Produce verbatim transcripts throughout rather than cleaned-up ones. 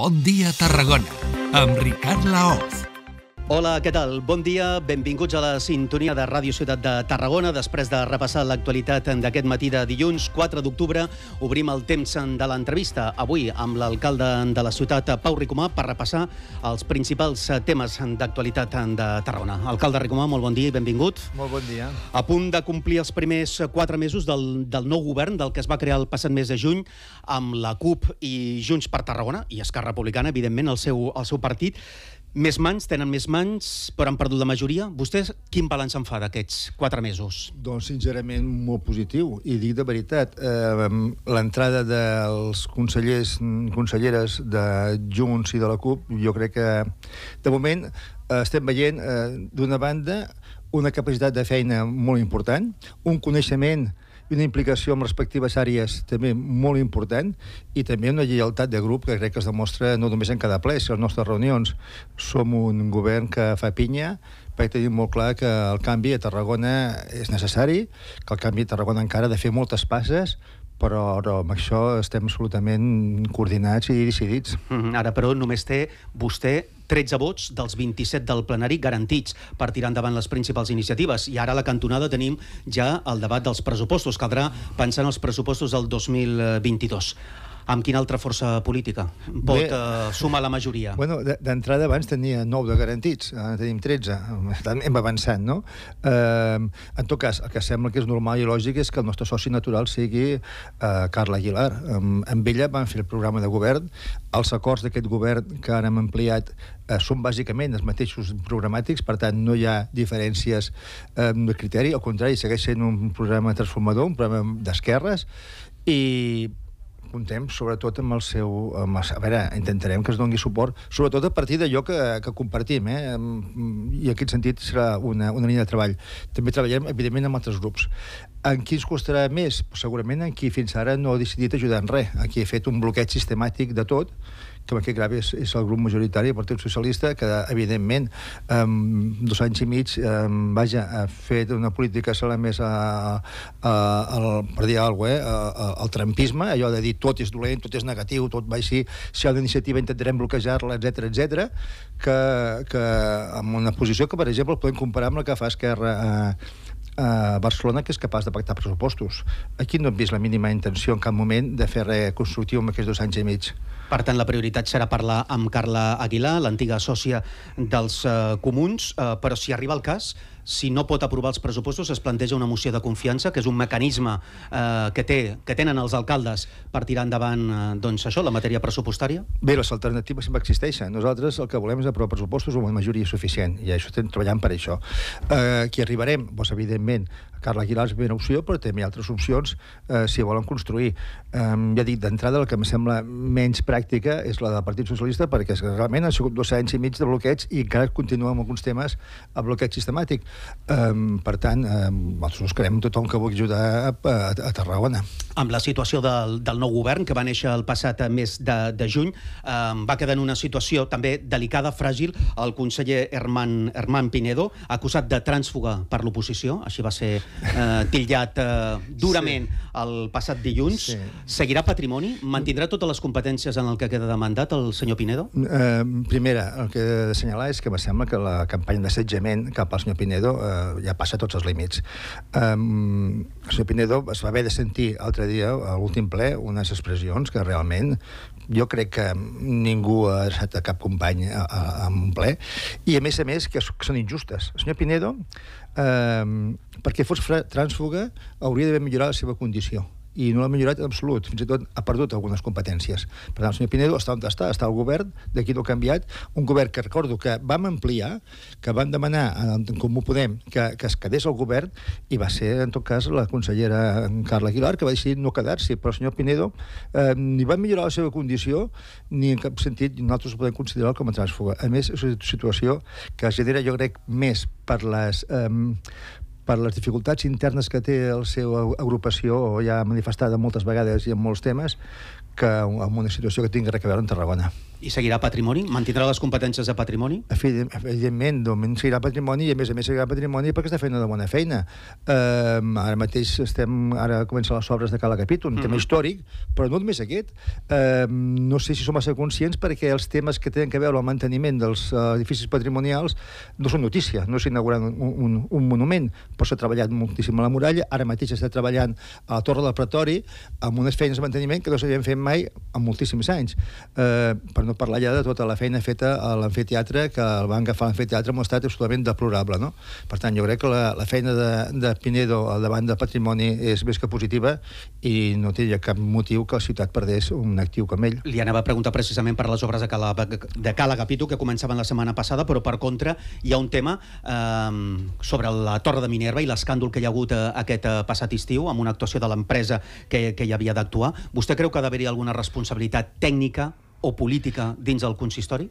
Bon dia, Tarragona, amb Ricard Lahoz. Hola, què tal? Bon dia, benvinguts a la sintonia de Ràdio Ciutat de Tarragona. Després de repassar l'actualitat d'aquest matí de dilluns, quatre d'octubre, obrim el temps de l'entrevista. Avui amb l'alcalde de la ciutat, Pau Ricomà, per repassar els principals temes d'actualitat de Tarragona. Alcalde Ricomà, molt bon dia i benvingut. Molt bon dia. A punt de complir els primers quatre mesos del, del nou govern, del que es va crear el passat mes de juny, amb la C U P i Junts per Tarragona, i Esquerra Republicana, evidentment, el seu, el seu partit. Més mans, tenen més mans, però han perdut la majoria. Vostès, quin balanç en fa d'aquests quatre mesos? Doncs, sincerament, molt positiu. I dic de veritat, eh, l'entrada dels consellers, conselleres de Junts i de la C U P, jo crec que, de moment, eh, estem veient, eh, d'una banda, una capacitat de feina molt important, un coneixement i una implicació en respectives àrees també molt important, i també una lleialtat de grup que crec que es demostra no només en cada ple, sinó en les nostres reunions. Som un govern que fa pinya, perquè tenim molt clar que el canvi a Tarragona és necessari, que el canvi a Tarragona encara ha de fer moltes passes, però amb això estem absolutament coordinats i decidits. Mm-hmm. Ara, però, només té vostè tretze vots dels vint-i-set del plenari garantits per tirar endavant les principals iniciatives. I ara a la cantonada tenim ja el debat dels pressupostos. Caldrà pensar en els pressupostos del dos mil vint-i-dos. Amb quina altra força política pot Bé, eh, sumar la majoria? Bueno, d'entrada abans tenia nou de garantits, ara tenim tretze, hem avançat, no? Eh, en tot cas, el que sembla que és normal i lògic és que el nostre soci natural sigui eh, Carles Aguilar. Eh, amb ella vam fer el programa de govern, els acords d'aquest govern que ara hem ampliat eh, són bàsicament els mateixos programàtics, per tant, no hi ha diferències eh, de criteri, al contrari, segueix sent un programa transformador, un programa d'esquerres, i comptem, sobretot, amb el seu... Amb el... A veure, intentarem que es doni suport, sobretot a partir d'allò que, que compartim, eh? I en aquest sentit serà una, una línia de treball. També treballem, evidentment, amb altres grups. En qui ens costarà més? Segurament en qui fins ara no ha decidit ajudar en res, en qui ha fet un bloqueig sistemàtic de tot, que en aquest grau és, és el grup majoritari del Partit Socialista, que, evidentment, um, dos anys i mig, um, vaja, ha fet una política sala més a, a, a, per dir alguna cosa, al eh? trampisme, allò de dir tot és dolent, tot és negatiu, tot va així, si hi ha una iniciativa intentarem bloquejar-la, etcètera, etcètera, que, que amb una posició que, per exemple, podem comparar amb la que fa Esquerra a, a Barcelona, que és capaç de pactar pressupostos. Aquí no hem vist la mínima intenció en cap moment de fer res constructiu en aquests dos anys i mig. Per tant, la prioritat serà parlar amb Carla Aguilar, l'antiga sòcia dels eh, comuns, eh, però si arriba el cas, si no pot aprovar els pressupostos, es planteja una moció de confiança, que és un mecanisme eh, que, té, que tenen els alcaldes per tirar endavant eh, doncs això, la matèria pressupostària? Bé, les alternatives sempre existeixen. Nosaltres el que volem és aprovar pressupostos amb una majoria suficient, i això estem treballant per això. Eh, aquí arribarem? Doncs, evidentment, Carla Aguilar és una opció, però també hi ha altres opcions eh, si volen construir. Eh, ja dic, d'entrada, el que em sembla menys pràctica és la del Partit Socialista, perquè realment han sigut dos anys i mig de bloqueig i encara continua amb alguns temes a bloqueig sistemàtic. Eh, per tant, eh, nosaltres buscarem tothom que vulgui ajudar a, a, a Tarragona. Amb la situació del, del nou govern, que va néixer el passat mes de, de juny, eh, va quedar en una situació també delicada, fràgil, el conseller Hermann, Hermann Pinedo, acusat de trànsfuga per l'oposició, així va ser Eh, tillat eh, durament sí. el passat dilluns. Sí. Seguirà patrimoni? Mantindrà totes les competències en el que queda de mandat el senyor Pinedo? Eh, primera, el que he d'assenyalar és que em sembla que la campanya d'assetjament cap al senyor Pinedo eh, ja passa tots els límits. Eh, el senyor Pinedo es va haver de sentir l'altre dia, a l'últim ple, unes expressions que realment jo crec que ningú ha deixat a cap company a, a, a un ple, i a més a més que són injustes. El senyor Pinedo, eh, perquè fos trànsfuga, hauria d'haver millorat la seva condició, i no l'ha millorat en absolut, fins i tot ha perdut algunes competències. Per tant, el senyor Pinedo està on està, està al govern, d'aquí no ha canviat, un govern que recordo que vam ampliar, que vam demanar en Comú Podem que, que es quedés al govern, i va ser, en tot cas, la consellera Carla Aguilar, que va decidir no quedar-s'hi, però el senyor Pinedo eh, ni va millorar la seva condició, ni en cap sentit nosaltres ho podem considerar com a trànsfuga. A més, és una situació que es genera, jo crec, més per les... Eh, per les dificultats internes que té la seva agrupació, ja manifestada moltes vegades i en molts temes, que en una situació que tingui res a veure amb Tarragona. I seguirà patrimoni? Mantindrà les competències de patrimoni? Evidentment, doncs seguirà patrimoni i, a més a més, seguirà patrimoni perquè està fent una bona feina. Ara mateix estem... Ara comencen les obres de Cala Capítol, un tema històric, però no només aquest. No sé si som massa conscients perquè els temes que tenen que veure amb el manteniment dels edificis patrimonials no són notícia, no s'ha inaugurat un monument, però s'ha treballat moltíssim a la muralla, ara mateix s'està treballant a la Torre del Pretori amb unes feines de manteniment que no s'havien fet mai en moltíssims anys. Per no parlar ja de tota la feina feta a l'amfiteatre, que el van agafar a l'amfiteatre amb un estat absolutament deplorable, no? Per tant, jo crec que la feina de Pinedo al davant del patrimoni és més que positiva i no té cap motiu que la ciutat perdés un actiu com ell. Li anava a preguntar precisament per les obres de Cala Capítol, que començaven la setmana passada, però per contra hi ha un tema sobre la Torre de Minerva i l'escàndol que hi ha hagut aquest passat estiu amb una actuació de l'empresa que hi havia d'actuar. Vostè creu que ha d'haver-hi alguna responsabilitat tècnica o política dins del consistori?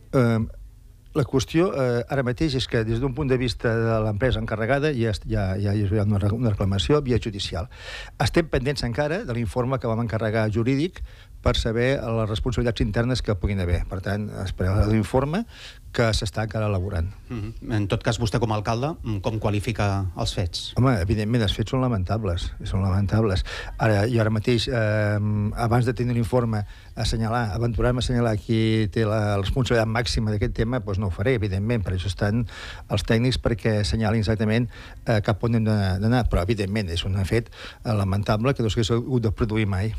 La qüestió ara mateix és que des d'un punt de vista de l'empresa encarregada ja hi ha una reclamació via judicial. Estem pendents encara de l'informe que vam encarregar jurídic per saber les responsabilitats internes que puguin haver. Per tant, esperem l'informe que s'està encara elaborant. En tot cas, vostè com a alcalde, com qualifica els fets? Home, evidentment, els fets són lamentables. Són lamentables. Ara, jo ara mateix, abans de tenir l'informe, assenyalar, aventurar-me a assenyalar qui té la responsabilitat màxima d'aquest tema, doncs no ho faré, evidentment. Per això estan els tècnics, perquè assenyalin exactament cap on hem d'anar. Però, evidentment, és un fet lamentable que no s'hagués hagut de produir mai.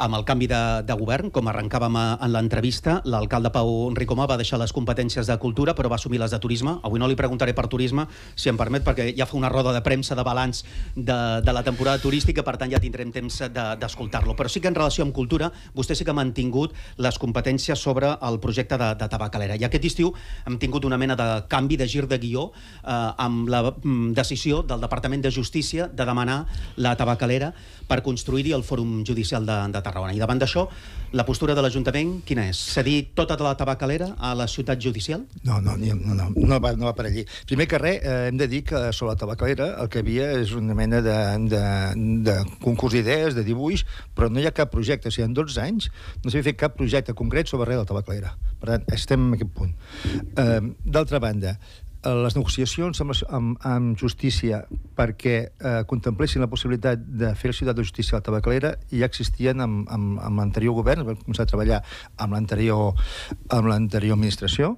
Amb el canvi de govern, com arrencàvem en l'entrevista, l'alcalde Pau Ricomà va deixar les competències de cultura, però va assumir les de turisme. Avui no li preguntaré per turisme, si em permet, perquè ja fa una roda de premsa de balanç de la temporada turística, per tant ja tindrem temps d'escoltar-lo. Però sí que en relació amb cultura, vostè sí que ha mantingut les competències sobre el projecte de Tabacalera. I aquest estiu hem tingut una mena de canvi, de gir de guió, amb la decisió del Departament de Justícia de demanar la Tabacalera per construir-hi el Fòrum Judicial de Tarragona. I davant d'això, la postura de l'Ajuntament, quina és? Cedir tota la Tabacalera a la ciutat judicial? No, no, no, no va per allí. Primer que res, hem de dir que sobre la Tabacalera el que hi havia és una mena de concurs d'idees, de dibuix, però no hi ha cap projecte. O sigui, en dotze anys no s'havia fet cap projecte concret sobre res de la Tabacalera. Per tant, estem en aquest punt. D'altra banda, les negociacions amb justícia perquè contemplessin la possibilitat de fer la ciutat de justícia a la Tabacalera ja existien amb l'anterior govern, vam començar a treballar amb l'anterior administració,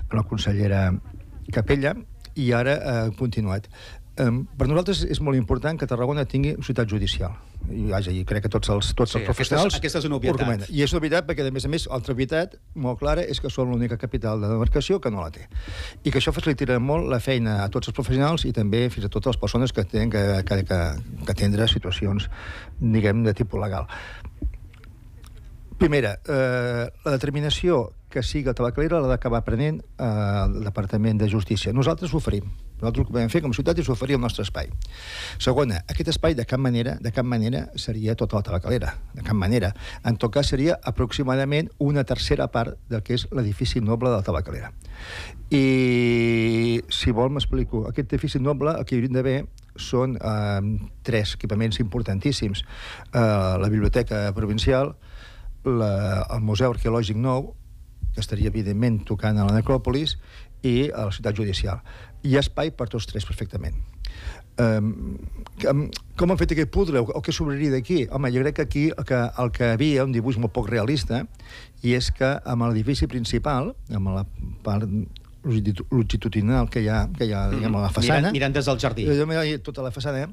amb la consellera Capella, i ara ha continuat. Per nosaltres és molt important que Tarragona tingui ciutat judicial. I crec que tots els professionals... Aquesta és una obvietat. I és una obvietat perquè, a més a més, l'altra obvietat molt clara és que són l'única capital de demarcació que no la té. I que això facilitarà molt la feina a tots els professionals i també fins a totes les persones que tenen que atendre situacions, diguem, de tipus legal. Primera, la determinació que sigui a Tabacalera l'ha d'acabar prenent el Departament de Justícia. Nosaltres ho oferim. Nosaltres el que podem fer com a ciutat és oferir el nostre espai. Segona, aquest espai de cap manera de cap manera seria tota la Tabacalera. De cap manera. En tot cas, seria aproximadament una tercera part del que és l'edifici noble de la Tabacalera. I, si vol, m'explico. Aquest edifici noble, el que hi hauríem d'haver són tres equipaments importantíssims. La Biblioteca Provincial, el Museu Arqueològic nou, que estaria, evidentment, tocant a la Necròpolis, i a la ciutat judicial. Hi ha espai per tots tres, perfectament. Com han fet aquest puzle, o què s'obriria d'aquí? Home, jo crec que aquí el que havia, un dibuix molt poc realista, i és que amb l'edifici principal, amb la part longitudinal que hi ha a la façana... Mirant des del jardí. Tota la façana,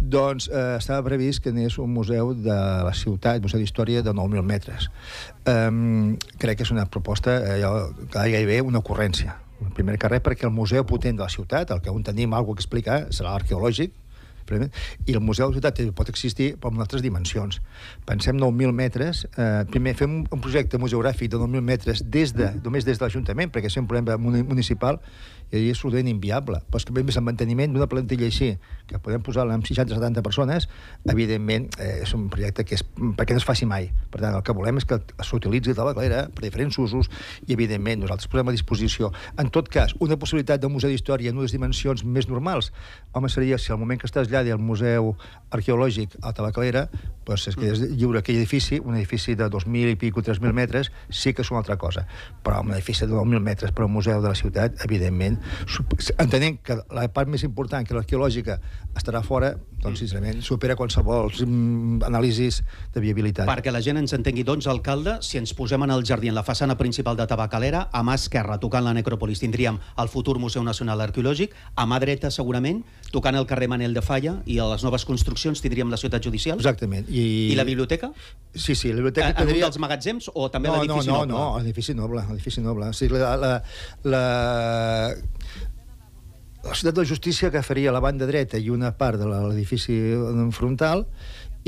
doncs estava previst que anés un museu de la ciutat, un museu d'història de nou mil metres. Crec que és una proposta gairebé una ocurrència. Primer que res, perquè el museu potent de la ciutat, el que on tenim alguna cosa que explicar, serà l'arqueològic, i el museu de la ciutat pot existir però en altres dimensions. Pensem nou mil metres, primer fem un projecte museogràfic de nou mil metres només des de l'Ajuntament, perquè és un problema municipal i és absolutament inviable, però és que més el manteniment d'una plantilla així que podem posar-la amb seixanta a setanta persones, evidentment és un projecte que no es faci mai. Per tant, el que volem és que s'utilitzi de la Tabacalera per diferents usos i evidentment nosaltres posem a disposició, en tot cas, una possibilitat de museu d'història en unes dimensions més normals. Home, seria si al moment que estàs traslladi al Museu Arqueològic a Tabacalera, doncs es quedés lliure aquell edifici, un edifici de dos mil i pico, tres mil metres, sí que és una altra cosa. Però un edifici de nou mil metres per un museu de la ciutat, evidentment, entenent que la part més important, que l'arqueològica, estarà fora, doncs, sincerament, supera qualsevol anàlisis de viabilitat. Perquè la gent ens entengui, doncs, alcalde, si ens posem en el jardí, en la façana principal de Tabacalera, a mà esquerra, tocant la Necròpolis, tindríem el futur Museu Nacional Arqueològic, a mà dreta, segurament, tocant el carrer Manel de Falla i a les noves construccions tindríem la ciutat judicial. Exactament. I la biblioteca? Sí, sí, la biblioteca tindria... En un dels magatzems o també l'edifici noble? No, no, no, l'edifici noble, l'edifici noble. O sigui, la... La ciutat de justícia que faria la banda dreta i una part de l'edifici frontal,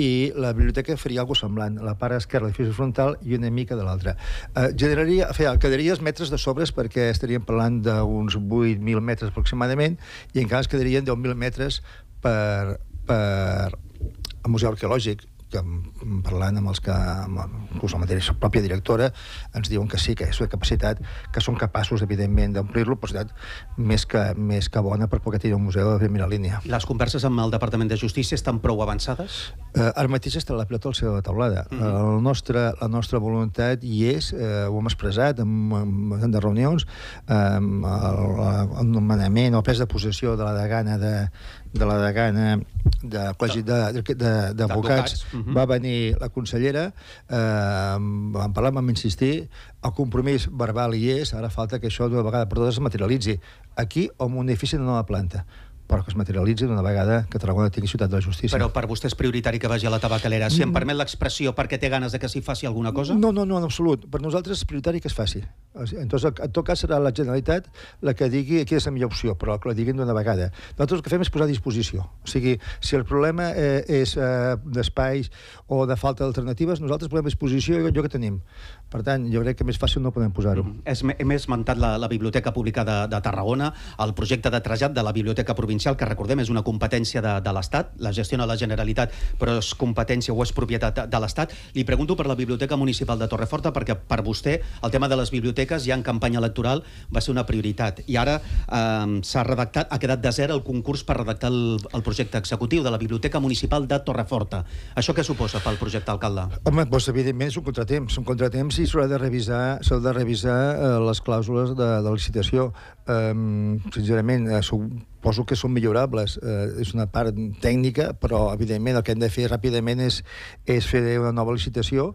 i la biblioteca faria alguna cosa semblant, la part esquerra, l'edifici frontal, i una mica de l'altra. Eh, generaria, feia, quedaria els metres de sobres, perquè estaríem parlant d'uns vuit mil metres aproximadament, i encara ens quedarien deu mil metres per, per el Museu Arqueològic, que parlant amb els que, inclús la mateixa pròpia directora, ens diuen que sí, que és una capacitat, que són capaços, evidentment, d'omplir-lo, però més que, més que bona per poder tenir un museu de primera línia. Les converses amb el Departament de Justícia estan prou avançades? Eh, ara mateix està la pilota al seu de la taulada. Mm -hmm. la, nostra, la nostra voluntat hi és, eh, ho hem expressat en, en, en de reunions, eh, el, el nomenament, el pres de possessió de la degana de de la degana del Col·legi d'Advocats, va venir la consellera, vam parlar, vam insistir, el compromís verbal hi és, ara falta que això d'una vegada per totes es materialitzi, aquí o en un edifici d'una nova planta, però que es materialitzi d'una vegada que Tarragona tingui ciutat de la justícia. Però per vostè és prioritari que vagi a la Tabacalera, si em permet l'expressió, perquè té ganes que s'hi faci alguna cosa? No, no, no, en absolut. Per nosaltres és prioritari que es faci. En tot cas serà la Generalitat la que digui quina és la millor opció, però que la diguin d'una vegada. Nosaltres el que fem és posar a disposició. O sigui, si el problema és d'espais o de falta d'alternatives, nosaltres posem a disposició allò que tenim. Per tant, jo crec que més fàcil no podem posar-ho. Hem esmentat la Biblioteca Pública de Tarragona, el projecte de trasllat de la Biblioteca Provincial, que recordem és una competència de l'Estat, la gestiona la Generalitat, però és competència o és propietat de l'Estat. Li pregunto per la Biblioteca Municipal de Torreforta, perquè per vostè el tema de les biblioteques ja en campanya electoral va ser una prioritat, i ara eh, s'ha redactat, ha quedat desert el concurs per redactar el, el projecte executiu de la Biblioteca Municipal de Torreforta. Això què suposa pel projecte, alcalde? Home, doncs, evidentment és un contratemps, un contratemps i s'haurà de revisar, s'ha de revisar eh, les clàusules de, de licitació. Eh, sincerament, eh, suposo que són millorables. Eh, és una part tècnica, però evidentment el que hem de fer ràpidament és, és fer una nova licitació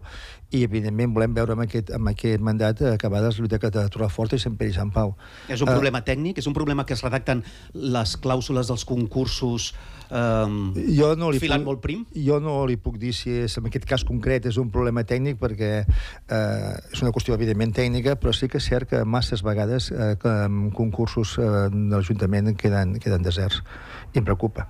i, evidentment, volem veure amb aquest, amb aquest mandat acabar les biblioteques de Torreforta i Sant Pere i Sant Pau. És un uh, problema tècnic? És un problema que es redacten les clàusules dels concursos um, no filant puc, molt prim? Jo no li puc dir si és, en aquest cas concret és un problema tècnic, perquè uh, és una qüestió, evidentment, tècnica, però sí que és cert que masses vegades uh, que concursos uh, de l'Ajuntament queden, queden deserts. I em preocupa.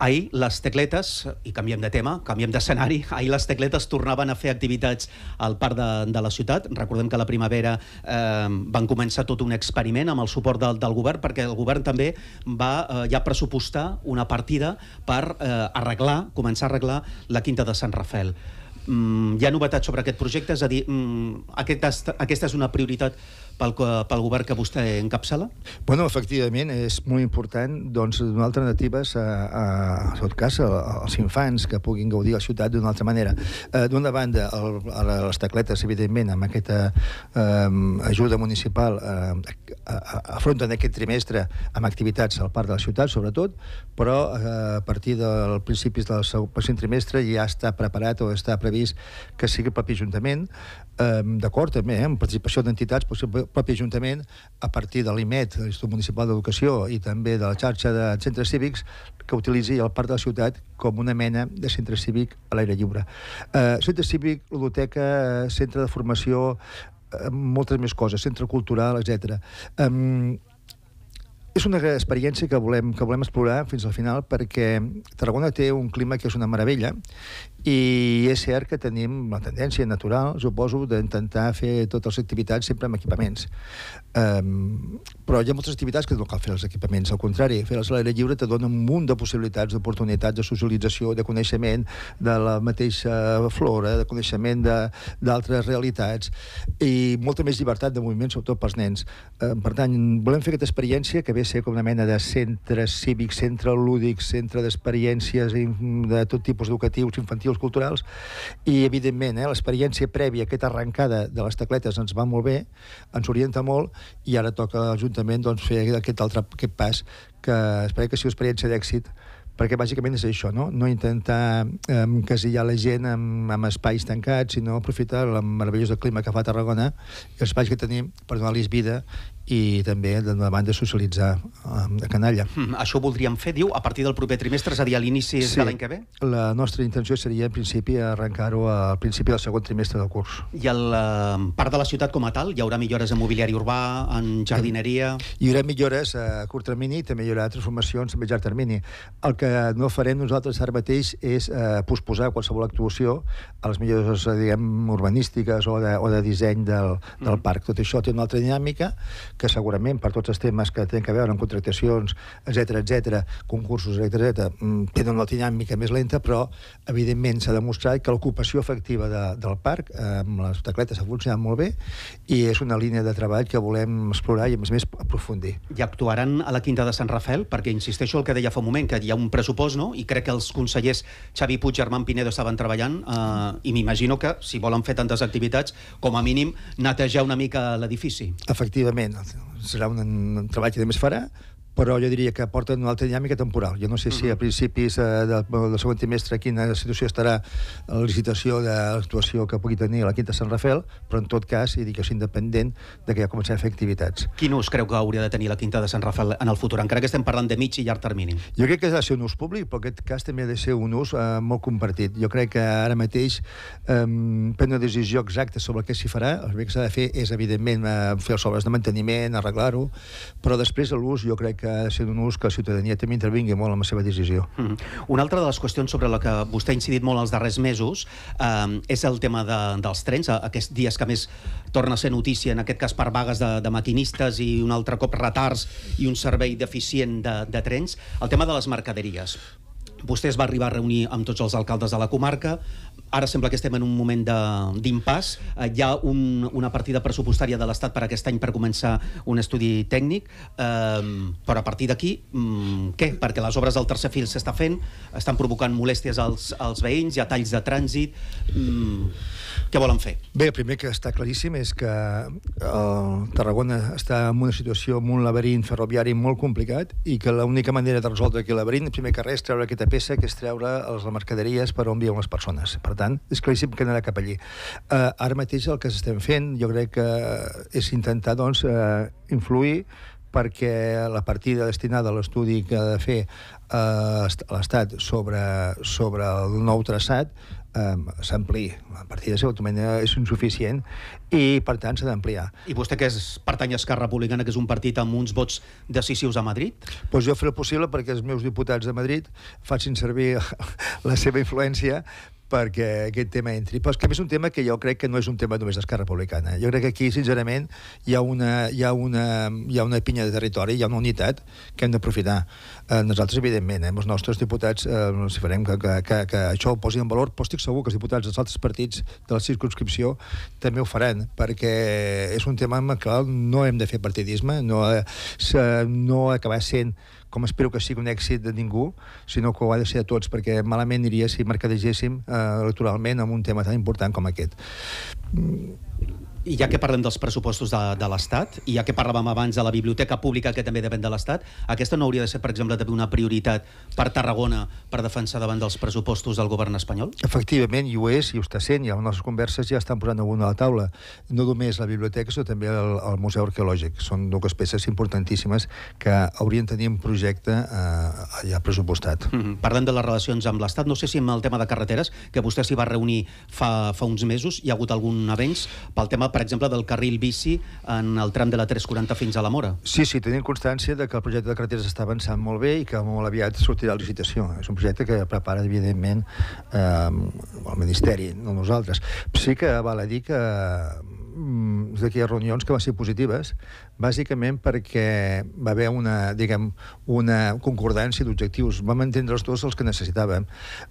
Ahir les tecletes, i canviem de tema, canviem d'escenari, ahir les tecletes tornaven a fer activitats al parc de, de la ciutat. Recordem que a la primavera eh, van començar tot un experiment amb el suport del, del govern, perquè el govern també va eh, ja pressupostar una partida per eh, arreglar, començar a arreglar la Quinta de Sant Rafel. Mm, hi ha novetats sobre aquest projecte? És a dir, mm, aquesta, aquesta és una prioritat pel, pel govern que vostè encapçala? Bueno, efectivament, és molt important doncs, donar alternatives a, a, en tot cas, a, als infants que puguin gaudir la ciutat d'una altra manera. Eh, d'una banda, el, a les tecletes, evidentment, amb aquesta eh, ajuda municipal eh, afronten aquest trimestre amb activitats al parc de la ciutat, sobretot, però eh, a partir dels principis del segon trimestre ja està preparat o està previst que sigui el propi Ajuntament, eh, d'acord també, eh, amb participació d'entitats, potser propi Ajuntament, a partir de l'I M E T, l'Institut Municipal d'Educació, i també de la xarxa de centres cívics, que utilitzi el parc de la ciutat com una mena de centre cívic a l'aire lliure. Eh, centre cívic, ludoteca, centre de formació, eh, moltes més coses, centre cultural, etcètera. Eh, és una experiència que volem, que volem explorar fins al final, perquè Tarragona té un clima que és una meravella, I és cert que tenim la tendència natural, suposo, d'intentar fer totes les activitats sempre amb equipaments. Um, però hi ha moltes activitats que no cal fer els equipaments. Al contrari, fer-les a l'aire lliure te dona un munt de possibilitats, d'oportunitats, de socialització, de coneixement de la mateixa flora, de coneixement d'altres realitats, i molta més llibertat de moviment, sobretot pels nens. Um, per tant, volem fer aquesta experiència que ve a ser com una mena de centre cívic, centre lúdic, centre d'experiències de tot tipus educatius, infantils, culturals, i evidentment eh, l'experiència prèvia, aquesta arrencada de les tecletes ens va molt bé, ens orienta molt, i ara toca a l'Ajuntament doncs, fer aquest altre aquest pas que esperem que sigui experiència d'èxit, perquè bàsicament és això, no, no intentar encasillar la gent amb, amb espais tancats, sinó aprofitar el meravellós clima que fa Tarragona i els espais que tenim per donar-los vida i també, d'una banda, socialitzar de canalla. Mm, això ho voldríem fer, diu, a partir del proper trimestre, és a dir, a l'inici sí, de l'any que ve? La nostra intenció seria, en principi, arrencar-ho al principi del segon trimestre del curs. I a la part de la ciutat com a tal? Hi haurà millores en mobiliari urbà, en jardineria? Hi haurà millores a curt termini, també hi haurà transformacions a llarg termini. El que no farem nosaltres ara mateix és eh, posposar qualsevol actuació a les millores, diguem, urbanístiques o de, o de disseny del, del mm. parc. Tot això té una altra dinàmica que segurament per tots els temes que tenen a veure amb contractacions, etcètera, etcètera, concursos, etcètera, tenen una dinàmica més lenta, però evidentment s'ha demostrat que l'ocupació efectiva de, del parc amb les tecletes ha funcionat molt bé i és una línia de treball que volem explorar i, a més a més, aprofundir. I actuaran a la Quinta de Sant Rafel? Perquè insisteixo el que deia fa un moment, que hi ha un pressupost, no? I crec que els consellers Xavi Puig i Armand Pinedo estaven treballant eh, i m'imagino que, si volen fer tantes activitats, com a mínim netejar una mica l'edifici. Efectivament. Serà un treball que també es farà, però jo diria que porta una altra dinàmica temporal. Jo no sé si a principis del, del segon trimestre quina situació estarà la licitació de l'actuació que pugui tenir la Quinta de Sant Rafel, però en tot cas, i dic que és independent de que ja comencem a fer activitats. Quin ús creu que hauria de tenir la Quinta de Sant Rafel en el futur? Encara que estem parlant de mig i llarg termini. Jo crec que ha de ser un ús públic, però en aquest cas també ha de ser un ús eh, molt compartit. Jo crec que ara mateix eh, prendre una decisió exacta sobre què s'hi farà, el que s'ha de fer és, evidentment, fer els obres de manteniment, arreglar-ho, però després l'ús jo crec que ha de ser un ús que la ciutadania també intervingui molt en la seva decisió. Mm. Una altra de les qüestions sobre la que vostè ha incidit molt els darrers mesos eh, és el tema de, dels trens, aquests dies que més torna a ser notícia, en aquest cas per vagues de, de maquinistes i un altre cop retards i un servei deficient de, de trens. El tema de les mercaderies. Vostè es va arribar a reunir amb tots els alcaldes de la comarca. Ara sembla que estem en un moment d'impàs. Eh, hi ha un, una partida pressupostària de l'Estat per aquest any per començar un estudi tècnic, eh, però a partir d'aquí, mm, què? Perquè les obres del Tercer Fil s'està fent, estan provocant molèsties als, als veïns, hi ha talls de trànsit... Mm, què volen fer? Bé, el primer que està claríssim és que el Tarragona està en una situació amb un laberint ferroviari molt complicat i que l'única manera de resoldre aquest laberint, el primer que res, treure aquesta peça, que és treure les mercaderies per on viuen les persones. Per tant, és claríssim que anirà cap allí. Uh, ara mateix el que estem fent, jo crec que és intentar, doncs, uh, influir perquè la partida destinada a l'estudi que ha de fer uh, l'Estat sobre, sobre el nou traçat s'ampliï. La partida de seva manera és insuficient i, per tant, s'ha d'ampliar. I vostè, que és, pertany a Esquerra Republicana, que és un partit amb uns vots decisius a Madrid? Pues jo faré el possible perquè els meus diputats de Madrid facin servir la seva influència perquè aquest tema entri. Però és que és un tema que jo crec que no és un tema només d'Esquerra Republicana. Jo crec que aquí, sincerament, hi ha una, hi ha una, hi ha una pinya de territori, hi ha una unitat que hem d'aprofitar. Eh, nosaltres, evidentment, eh, els nostres diputats, eh, no si farem que, que, que, que això ho posin en valor, però estic segur que els diputats dels altres partits de la circunscripció també ho faran, perquè és un tema en què no hem de fer partidisme, no, no acabar sent, com espero que sigui un èxit de ningú, sinó que ho ha de ser de tots, perquè malament aniria si mercadegéssim eh, electoralment amb un tema tan important com aquest. I ja que parlem dels pressupostos de, de l'Estat, i ja que parlàvem abans de la biblioteca pública, que també depèn de l'Estat, aquesta no hauria de ser, per exemple, també una prioritat per Tarragona per defensar davant dels pressupostos del govern espanyol? Efectivament, i ho és, i ho està sent, i a les nostres converses ja estan posant alguna a la taula. No només la biblioteca, sinó també el, el Museu Arqueològic. Són dues peces importantíssimes que haurien de tenir un projecte eh, allà pressupostat. Mm -hmm. Parlant de les relacions amb l'Estat, no sé si amb el tema de carreteres, que vostè s'hi va reunir fa, fa uns mesos, hi ha hagut algun avenç pel tema parlava, per exemple, del carril bici en el tram de la tres quaranta fins a la Mora. Sí, sí, tenim constància que el projecte de carreteres està avançant molt bé i que molt aviat sortirà la licitació. És un projecte que prepara, evidentment, eh, el Ministeri, no nosaltres. Sí que val a dir que des d'aquelles reunions que van ser positives, bàsicament perquè va haver una, diguem, una concordància d'objectius. Vam entendre els dos els que necessitàvem.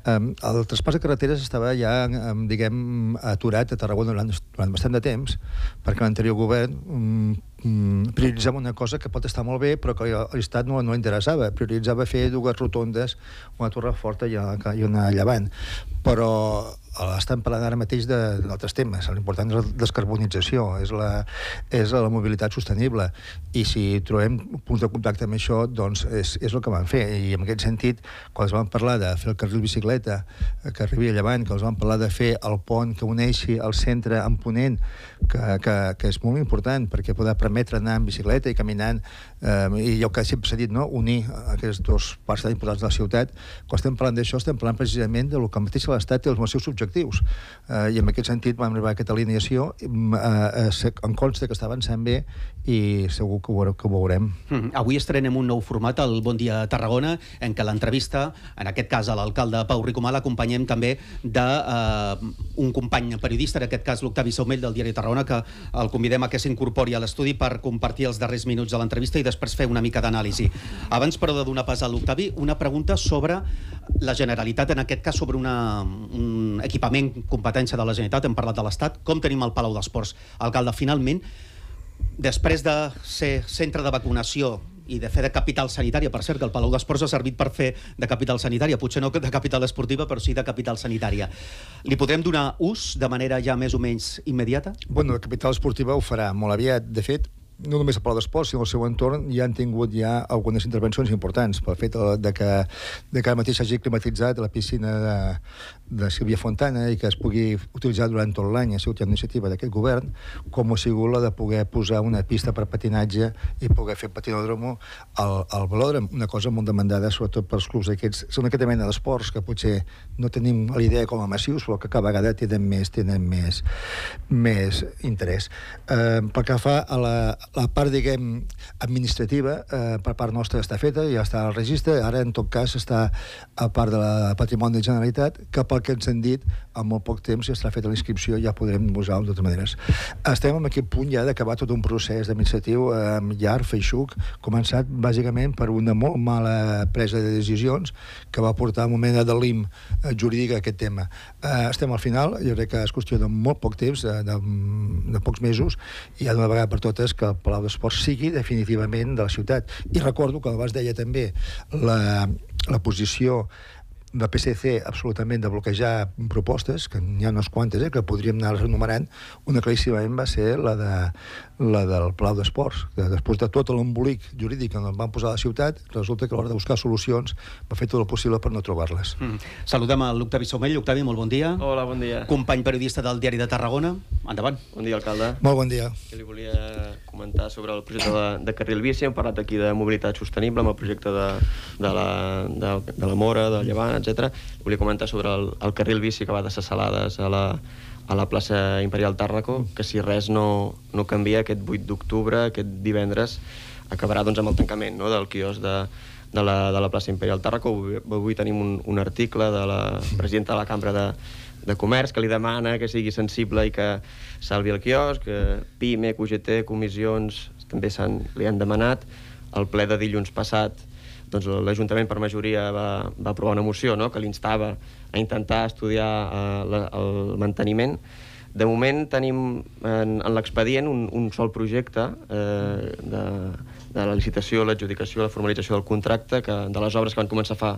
El traspàs de carreteres estava ja, diguem, aturat a Tarragona durant, durant bastant de temps, perquè l'anterior govern prioritzava una cosa que pot estar molt bé, però que a l'Estat no, no l'interessava. Prioritzava fer dues rotondes, una torre forta i una llevant. Però estan parlant ara mateix d'altres temes. L'important és la descarbonització, és la, és la mobilitat sostenible, i si trobem punts de contacte amb això, doncs és, és el que van fer. I en aquest sentit, quan es van parlar de fer el carril bicicleta que arribi a llevant, que els van parlar de fer el pont que uneixi el centre amb Ponent, que, que, que és molt important perquè poder permetre anar amb bicicleta i caminant, eh, i el que sempre s'ha dit, no? Unir aquestes dues parts tan importants de la ciutat. Quan estem parlant d'això, estem parlant precisament del que mateix l'Estat té els seus objectius. I en aquest sentit vam arribar a aquesta alineació, em consta que està avançant bé i segur que ho veurem. Avui estrenem un nou format al Bon Dia Tarragona, en què l'entrevista, en aquest cas a l'alcalde Pau Ricomà, l'acompanyem també d'un company periodista, en aquest cas l'Octavi Saumell del Diari Tarragona, que el convidem a que s'incorpori a l'estudi per compartir els darrers minuts de l'entrevista i després fer una mica d'anàlisi. Abans, però, de donar pas a l'Octavi, una pregunta sobre la Generalitat, en aquest cas sobre un equip equipament, competència de la Generalitat, hem parlat de l'Estat. Com tenim el Palau d'Esports? Alcalde, finalment, després de ser centre de vacunació i de fer de capital sanitària, per cert, que el Palau d'Esports ha servit per fer de capital sanitària, potser no de capital esportiva, però sí de capital sanitària. Li podrem donar ús de manera ja més o menys immediata? Bueno, la capital esportiva ho farà molt aviat. De fet, no només el Palau d'Esports, sinó el seu entorn, ja han tingut ja algunes intervencions importants pel fet de que, de que ara mateix s'hagi climatitzat la piscina de, de Sílvia Fontana i que es pugui utilitzar durant tot l'any. Ha sigut una iniciativa d'aquest govern, com ha sigut la de poder posar una pista per patinatge i poder fer patinòdromo al, al Valòdrom, una cosa molt demandada sobretot pels clubs d'aquests. Són aquesta mena d'esports que potser no tenim la idea com a massius, però que cada vegada tenen més, tenen més, més interès. Eh, pel que fa a la La part, diguem, administrativa, eh, per part nostra està feta, ja està al registre. Ara, en tot cas, està a part del Patrimoni de la Generalitat, que pel que ens han dit, en molt poc temps, si estarà feta la inscripció, ja podrem posar-ho de totes maneres. Estem en aquest punt ja d'acabar tot un procés administratiu eh, llarg, feixuc, començat bàsicament per una molt mala presa de decisions que va portar a un moment de delim eh, jurídic a aquest tema. Eh, estem al final, jo crec que és qüestió de molt poc temps, de, de, de pocs mesos, i ja d'una vegada per totes que el Palau d'Esports sigui definitivament de la ciutat. I recordo que abans deia també la, la posició del P S C absolutament de bloquejar propostes, que n'hi ha unes quantes, eh, que podríem anar enumerant. Una claríssimament va ser la, de, la del Palau d'Esports, que després de tot l'embolic jurídic que van posar a la ciutat, resulta que a l'hora de buscar solucions va fer tot el possible per no trobar-les. Mm. Saludem a l'Octavi Saumell. Octavi, molt bon dia. Hola, bon dia. Company periodista del Diari de Tarragona. Endavant. Bon dia, alcalde. Molt bon dia. Jo li volia comentar sobre el projecte de, de Carril Bici. Hem parlat aquí de mobilitat sostenible amb el projecte de, de, la, de, de la Mora, de Llevant, etcètera. Volia comentar sobre el, el carril bici que va de Sassalades a la, a la plaça Imperial Tàrraco, que si res no, no canvia, aquest vuit d'octubre, aquest divendres, acabarà doncs amb el tancament, no?, del quiosc de, de, la, de la plaça Imperial Tàrraco. Avui, avui tenim un, un article de la presidenta de la Cambra de, de Comerç que li demana que sigui sensible i que salvi el quiosc, que PIME, C U G T, comissions, també li han demanat. El ple de dilluns passat, doncs l'Ajuntament per majoria va, va aprovar una moció, no?, que l'instava a intentar estudiar eh, la, el manteniment. De moment tenim en, en l'expedient un, un sol projecte eh, de, de la licitació, l'adjudicació, la formalització del contracte, que, de les obres que van començar fa,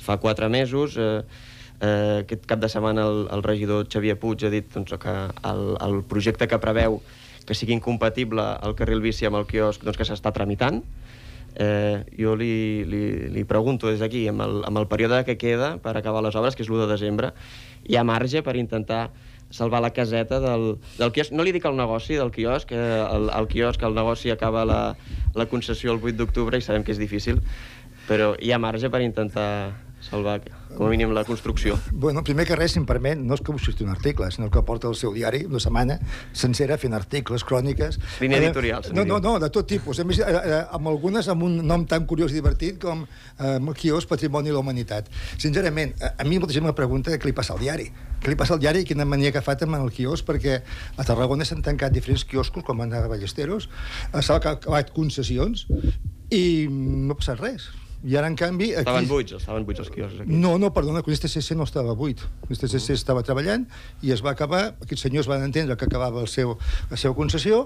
fa quatre mesos. Eh, eh, aquest cap de setmana el, el regidor Xavi Puig ha dit doncs, que el, el projecte que preveu que sigui incompatible el carril bici amb el quiosc, doncs que s'està tramitant. Eh, jo li, li, li pregunto des d'aquí, amb, amb el període que queda per acabar les obres, que és l'u de desembre, hi ha marge per intentar salvar la caseta del, del quiosc? No li dic el negoci del quiosc, eh, el, el quiosc, el negoci acaba la, la concessió el vuit d'octubre i sabem que és difícil, però hi ha marge per intentar salvar, com a mínim, la construcció. Bueno, primer que res, si em permet, no és que busqui un article, sinó que porta el seu diari una setmana sencera fent articles, cròniques... Línia editorial. No, no, no, de tot tipus. Amb algunes amb un nom tan curiós i divertit com Quios, Patrimoni i la Humanitat. Sincerament, a mi molta gent me pregunta què li passa al diari. Què li passa al diari i quina mania que ha fet amb el quios, perquè a Tarragona s'han tancat diferents quioscos, com van anar a Ballesteros, s'ha acabat concessions, i no ha passat res. I ara, en canvi... Estaven buits, estaven buits els quioscs aquí. No, no, perdona, que l'I S T C C no estava buit. L'I S T C C estava treballant i es va acabar... Aquests senyors van entendre que acabava la seva concessió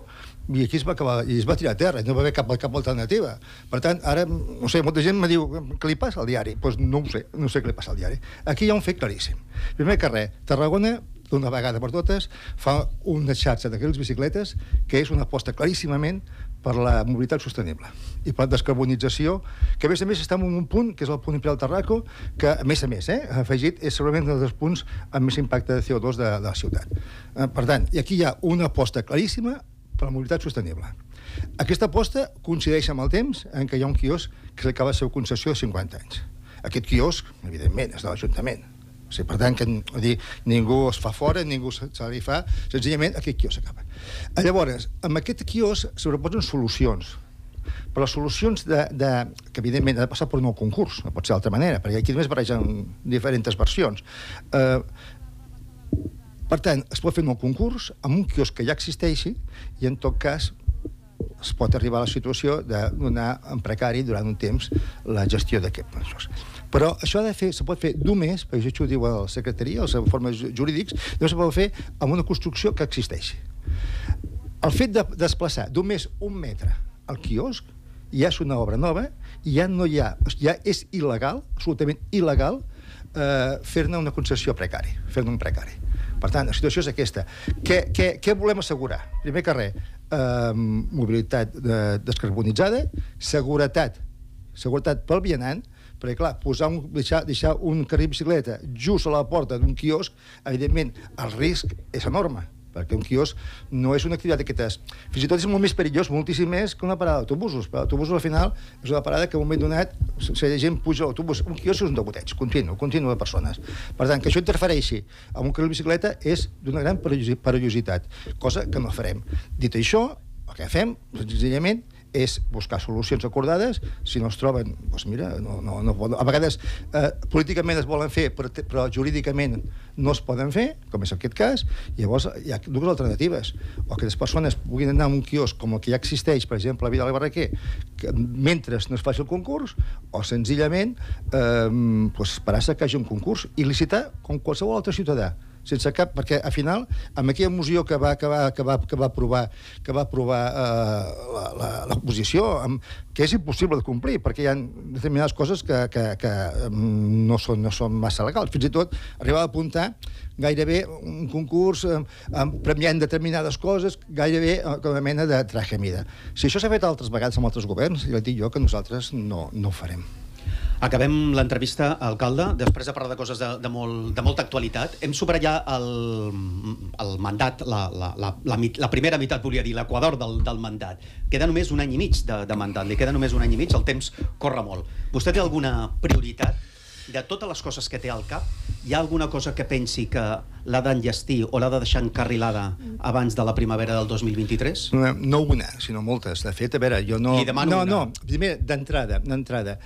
i aquí es va acabar... I es va tirar a terra, no va haver cap alternativa. Per tant, ara, no sé, molta gent me diu què li passa al diari? Doncs no ho sé, no sé què li passa al diari. Aquí hi ha un fet claríssim. Primer que res, Tarragona, d'una vegada per totes, fa una xarxa d'aquelles bicicletes que és una aposta claríssimament per la mobilitat sostenible i per la descarbonització, que a més a més està en un punt, que és el punt Imperial Tàrraco, que a més a més, afegit, és segurament un dels punts amb més impacte de C O dos de la ciutat. Per tant, i aquí hi ha una aposta claríssima per la mobilitat sostenible. Aquesta aposta coincideix amb el temps en què hi ha un quiosc que s'acaba la seva concessió de cinquanta anys. Aquest quiosc, evidentment, és de l'Ajuntament. Per tant, que ningú es fa fora, ningú se li fa, senzillament aquest quiosc s'acaba. Llavors, amb aquest quiosc sobreposen solucions, però les solucions que evidentment ha de passar per un nou concurs, no pot ser d'altra manera, perquè aquí només barregen diferents versions. Per tant, es pot fer un nou concurs amb un quiosc que ja existeixi i, en tot cas, es pot arribar a la situació de donar en precari durant un temps la gestió d'aquest procés. Però això se pot fer només, perquè això ho diu la secretaria, els informes jurídics, no se pot fer amb una construcció que existeixi. El fet de desplaçar només un metre al quiosc ja és una obra nova, ja és il·legal, absolutament il·legal, fer-ne una concessió precari, fer-ne un precari. Per tant, la situació és aquesta. Què volem assegurar? Primer que res, mobilitat descarbonitzada, seguretat, seguretat pel vianant, perquè, clar, deixar un carril bicicleta just a la porta d'un quiosc, evidentment, el risc és enorme, perquè un quiosc no és una activitat d'aquestes. Fins i tot és molt més perillós, moltíssim més, que una parada d'autobusos. L'autobús, al final, és una parada que en un moment donat la gent puja a l'autobús. Un quiosc és un degoteig, continu, continu de persones. Per tant, que això interfereixi amb un carril bicicleta és d'una gran perillositat, cosa que no farem. Dit això, el que fem, senzillament, és buscar solucions acordades. Si no es troben, doncs mira, a vegades políticament es volen fer però jurídicament no es poden fer, com és aquest cas. Llavors hi ha dues alternatives: o que les persones puguin anar a un quiosc com el que ja existeix, per exemple a Vidal i Barraquer, mentre no es faci el concurs, o senzillament esperar-se que hi hagi un concurs i licitar com qualsevol altre ciutadà, sense cap, perquè al final amb aquella moció que va aprovar que va aprovar la posició, que és impossible de complir, perquè hi ha determinades coses que no són massa legals, fins i tot arribar a apuntar gairebé un concurs premiant determinades coses, gairebé com a mena de traje a mida. Si això s'ha fet altres vegades amb altres governs, ja dic jo que nosaltres no ho farem. Acabem l'entrevista, alcalde, després de parlar de coses de molta actualitat. Hem superat ja el mandat, la primera meitat, volia dir, l'equador del mandat. Queda només un any i mig de mandat, li queda només un any i mig, el temps corre molt. Vostè té alguna prioritat? De totes les coses que té al cap, hi ha alguna cosa que pensi que l'ha d'enllestir o l'ha de deixar encarrilada abans de la primavera del dos mil vint-i-tres? No una, sinó moltes. De fet, a veure, jo no... Li demano una. No, no, primer, d'entrada, d'entrada.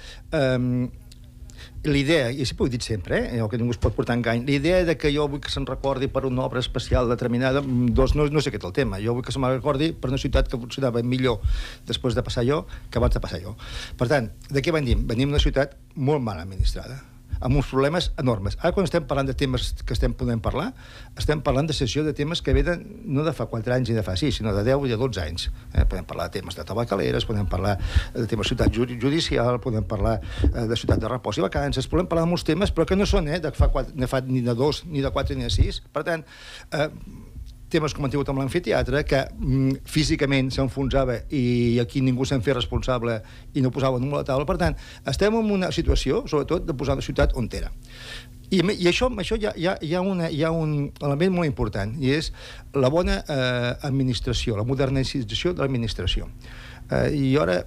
L'idea, i així ho he dit sempre, el que ningú es pot portar engany, l'idea que jo vull que se'n recordi per una obra especial determinada, doncs no és aquest el tema. Jo vull que se'n recordi per una ciutat que funcionava millor després de passar jo que abans de passar jo. Per tant, de què venim? Venim d'una ciutat molt mal administrada, amb uns problemes enormes. Ara, quan estem parlant de temes que estem podent parlar, estem parlant de sessió de temes que venen no de fa quatre anys i de fa sis, sinó de deu i de dotze anys. Podem parlar de temes de tabacaleres, podem parlar de temes de ciutat judicial, podem parlar de ciutat de repòs i vacances, podem parlar de molts temes, però que no són ni de dos, ni de quatre, ni de sis. Per tant, temes com han tingut amb l'amfiteatre, que físicament s'enfonsava i aquí ningú se'n feia responsable i no posaven número a la taula. Per tant, estem en una situació, sobretot, de posar la ciutat on era. I això hi ha un element molt important, i és la bona administració, la modernització de l'administració. I ara...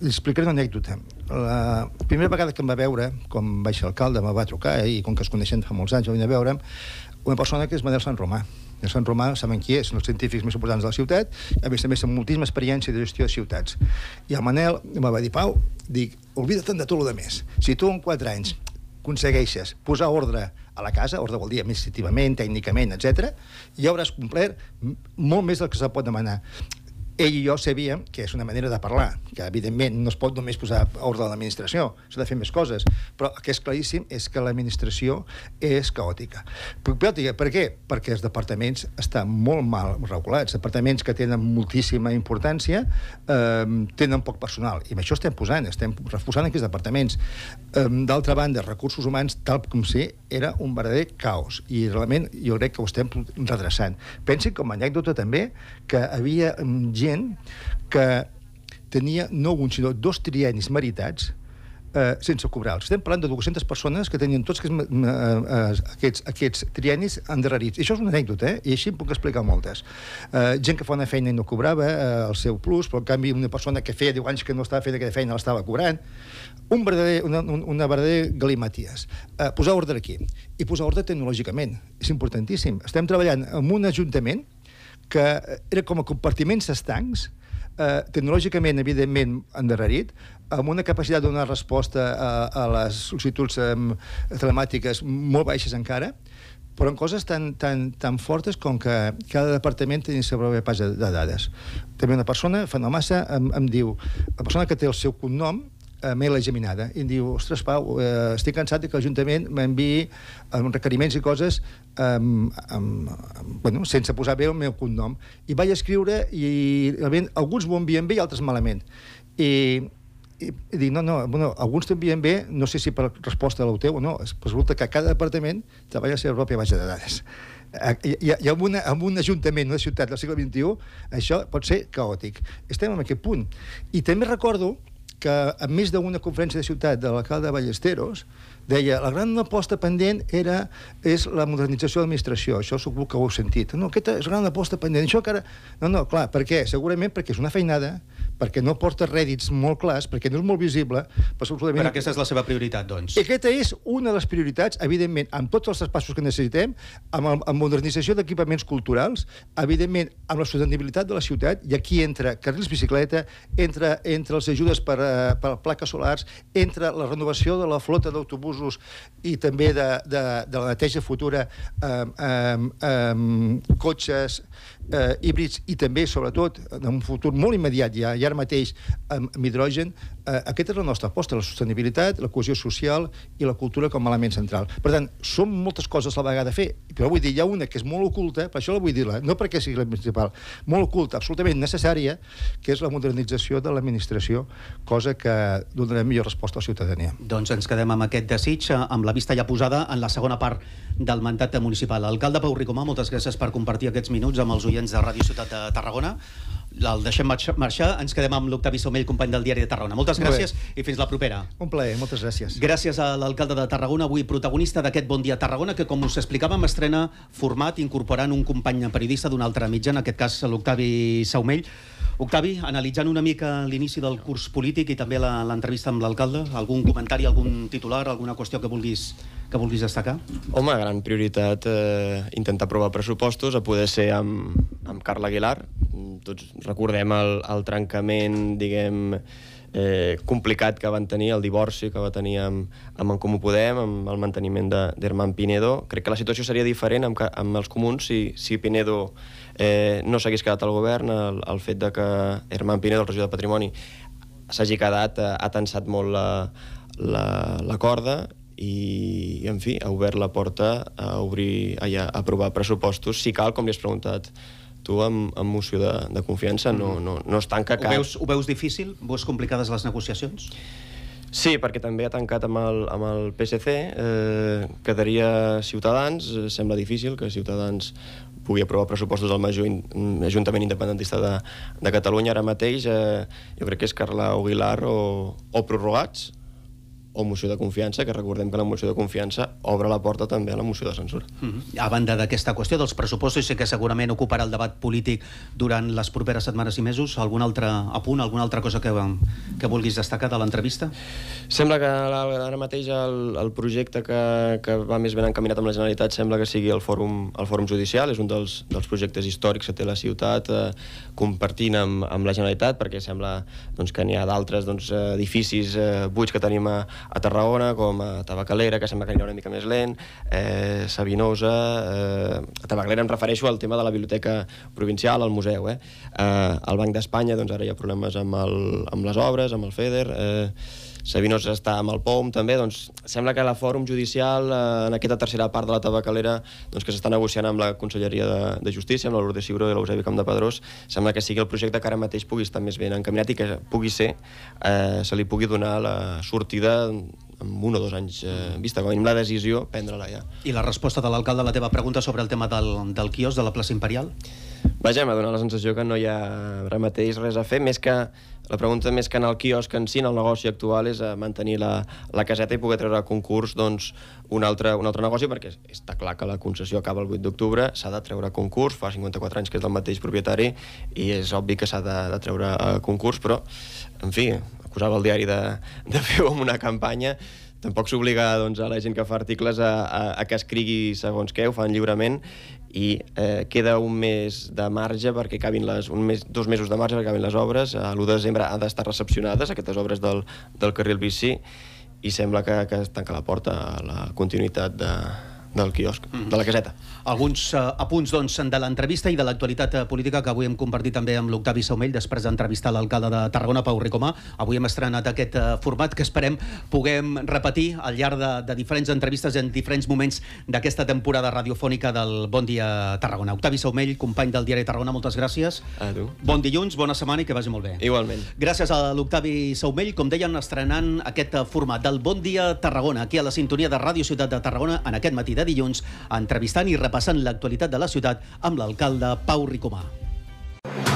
li explicaré una anècdota. la primera vegada que em va veure, com vaig ser alcalde, me va trucar, i com que es coneixen fa molts anys, jo venia a veure'm, una persona que és Manel Sant-Romà. Manel Sant-Romà, saben qui és, un dels científics més importants de la ciutat, a més també té moltíssima experiència de gestió de ciutats. I el Manel em va dir, Pau, dic, oblida-te'n de tot el que més. Si tu en quatre anys aconsegueixes posar ordre a la casa, ordre vol dir administrativament, tècnicament, etcètera, i hauràs complert molt més del que se pot demanar. Ell i jo sabíem que és una manera de parlar, que evidentment no es pot només posar ordre a l'administració, s'ha de fer més coses, però el que és claríssim és que l'administració és caòtica. Caòtica, per què? Perquè els departaments estan molt mal regulats, departaments que tenen moltíssima importància, eh, tenen poc personal, i amb això estem posant, estem reforçant aquests departaments. Eh, D'altra banda, recursos humans, tal com ser, era un verdader caos, i realment jo crec que ho estem redreçant. Pensi, com a anècdota també, que havia gent que tenia no un, sinó dos triennis meritats eh, sense cobrar-los. Estem parlant de dues-centes persones que tenien tots aquests, eh, aquests, aquests triennis endarrerits. I això és una anècdota, eh? I així em puc explicar moltes. Eh, gent que fa una feina i no cobrava eh, el seu plus, però en canvi una persona que feia deu anys que no estava fent aquella feina l'estava cobrant. Un verdader, una, una verdader galimaties. Eh, posar ordre aquí. I posar ordre tecnològicament. És importantíssim. Estem treballant en un ajuntament que era com a compartiments estancs, eh, tecnològicament, evidentment, endarrerit, amb una capacitat de donar resposta a, a les sol·licituds eh, telemàtiques molt baixes encara, però en coses tan, tan, tan fortes com que cada departament tenia la seva base de dades. També una persona, Fenomaça, em, em diu... La persona que té el seu cognom, Mela Geminada, i em diu, ostres, Pau, eh, estic cansat que l'Ajuntament m'enviï requeriments i coses eh, amb, amb, bueno, sense posar bé el meu cognom. I vaig escriure i alguns m'ho envien bé i altres malament. I, i, i dic, no, no, bueno, alguns t'envien bé, no sé si per resposta a la teu o no, resulta que cada departament treballa la seva pròpia base de dades. I, i, i amb, una, amb un ajuntament, una ciutat del segle vint-i-u, això pot ser caòtic. Estem en aquest punt. I també recordo que a més d'una conferència de ciutat de l'alcalde de Ballesteros deia la gran aposta pendent era, és la modernització de l'administració, això segur que ho heu sentit. No, aquesta és la gran aposta pendent. Això encara... No, no, clar, per què? Segurament perquè és una feinada, perquè no porta rèdits molt clars, perquè no és molt visible... Però, absolutament... però aquesta és la seva prioritat, doncs. I aquesta és una de les prioritats, evidentment, amb tots els traspassos que necessitem, amb la modernització d'equipaments culturals, evidentment, amb la sostenibilitat de la ciutat, i aquí entra carrils bicicleta, entra, entra les ajudes per, per plaques solars, entra la renovació de la flota d'autobusos i també de, de, de la neteja futura amb, amb, amb cotxes eh, híbrids i també, sobretot, en un futur molt immediat ja, ja ara mateix, amb hidrogen. Eh, aquesta és la nostra aposta, la sostenibilitat, la cohesió social i la cultura com a element central. Per tant, són moltes coses a la vegada a fer, però vull dir, hi ha una que és molt oculta, per això la vull dir-la, no perquè sigui la principal, molt oculta, absolutament necessària, que és la modernització de l'administració, cosa que donarem millor resposta a la ciutadania. Doncs ens quedem amb aquest desig, amb la vista ja posada en la segona part del mandat municipal. Alcalde Pau Ricomà, moltes gràcies per compartir aquests minuts amb els oients de Ràdio Ciutat de Tarragona. El deixem marxar, ens quedem amb l'Octavi Saumell, company del Diari de Tarragona. Moltes gràcies i fins la propera. Un plaer, moltes gràcies. Gràcies a l'alcalde de Tarragona, avui protagonista d'aquest Bon Dia Tarragona, que, com us explicàvem, estrena format incorporant un company periodista d'un altre mitjà, en aquest cas l'Octavi Saumell. Octavi, analitzant una mica l'inici del curs polític i també l'entrevista amb l'alcalde, algun comentari, algun titular, alguna qüestió que vulguis que vulguis destacar? Home, gran prioritat eh, intentar aprovar pressupostos, a poder ser amb, amb Carles Aguilar. Tots recordem el, el trencament, diguem, eh, complicat que van tenir, el divorci que va tenir amb, amb en Comú Podem, amb el manteniment d'Hermann Pinedo. Crec que la situació seria diferent amb, amb els comuns si, si Pinedo eh, no s'hagués quedat al govern. El, el fet de que Hermann Pinedo, el regidor de Patrimoni, s'hagi quedat, ha, ha tensat molt la, la, la corda i, en fi, ha obert la porta a obrir, a, a aprovar pressupostos, si cal, com li has preguntat tu, amb, amb moció de, de confiança. No, no, no es tanca cap. Ho veus, ho veus difícil? Veus complicades les negociacions? Sí, perquè també ha tancat amb el, amb el P S C. Eh, quedaria Ciutadans. Sembla difícil que Ciutadans pugui aprovar pressupostos al major in, ajuntament independentista de, de Catalunya ara mateix. Eh, jo crec que és Carles Aguilar o, o prorrogats, o moció de confiança, que recordem que la moció de confiança obre la porta també a la moció de censura. Mm-hmm. A banda d'aquesta qüestió dels pressupostos, sé que segurament ocuparà el debat polític durant les properes setmanes i mesos, algun altre apunt, alguna altra cosa que, que vulguis destacar de l'entrevista? Sembla que ara mateix el, el projecte que, que va més ben encaminat amb la Generalitat sembla que sigui el Fòrum, el Fòrum Judicial. És un dels, dels projectes històrics que té la ciutat, eh, compartint amb, amb la Generalitat, perquè sembla doncs, que n'hi ha d'altres doncs, edificis eh, buits que tenim a a Tarragona, com a Tabacalera, que sembla que anirà una mica més lent, eh, Sabinosa... Eh, a Tabacalera em refereixo al tema de la Biblioteca Provincial, al museu. Eh? Eh, al Banc d'Espanya, doncs ara hi ha problemes amb, el, amb les obres, amb el FEDER... Eh, Sabinosa està amb el POUM, també, doncs sembla que la Fòrum Judicial, eh, en aquesta tercera part de la Tabacalera, doncs que s'està negociant amb la Conselleria de, de Justícia, amb la Lourdes Ciuró i l'Eusebi Campdepadrós, sembla que sigui el projecte que ara mateix pugui estar més ben encaminat i que pugui ser, eh, se li pugui donar la sortida amb un o dos anys eh, vista, com a mínim la decisió, prendre-la ja. I la resposta de l'alcalde a la teva pregunta sobre el tema del, del quios de la plaça Imperial? Vaja, m'ha donat la sensació que no hi ha ara mateix res a fer, més que la pregunta més que en el quiosc en si, en el negoci actual, és mantenir la, la caseta i poder treure a concurs doncs, un, altre, un altre negoci, perquè està clar que la concessió acaba el vuit d'octubre, s'ha de treure a concurs, fa cinquanta-quatre anys que és del mateix propietari, i és obvi que s'ha de, de treure a concurs, però, en fi, acusava el diari de, de fer-ho amb una campanya. Tampoc s'obliga doncs, a la gent que fa articles a, a, a que escrigui segons què, ho fan lliurement, i eh, queda un mes de marge perquè acabin les, un mes, dos mesos de marge perquè acabin les obres. L'u de desembre han d'estar recepcionades aquestes obres del, del Carril Bici, i sembla que, que es tanca la porta a la continuïtat de, del quiosc, mm-hmm. de la caseta. Alguns eh, apunts doncs, de l'entrevista i de l'actualitat eh, política que avui hem compartit també amb l'Octavi Saumell després d'entrevistar l'alcalde de Tarragona, Pau Ricomà. Avui hem estrenat aquest eh, format que esperem puguem repetir al llarg de, de diferents entrevistes en diferents moments d'aquesta temporada radiofònica del Bon Dia Tarragona. Octavi Saumell, company del Diari Tarragona, moltes gràcies. A tu. Bon dilluns, bona setmana i que vagi molt bé. Igualment. Gràcies a l'Octavi Saumell, com deien, estrenant aquest format del Bon Dia Tarragona, aquí a la sintonia de Ràdio Ciutat de Tarragona en aquest matí de dilluns, entrevistant i repassant l'actualitat de la ciutat amb l'alcalde Pau Ricomà.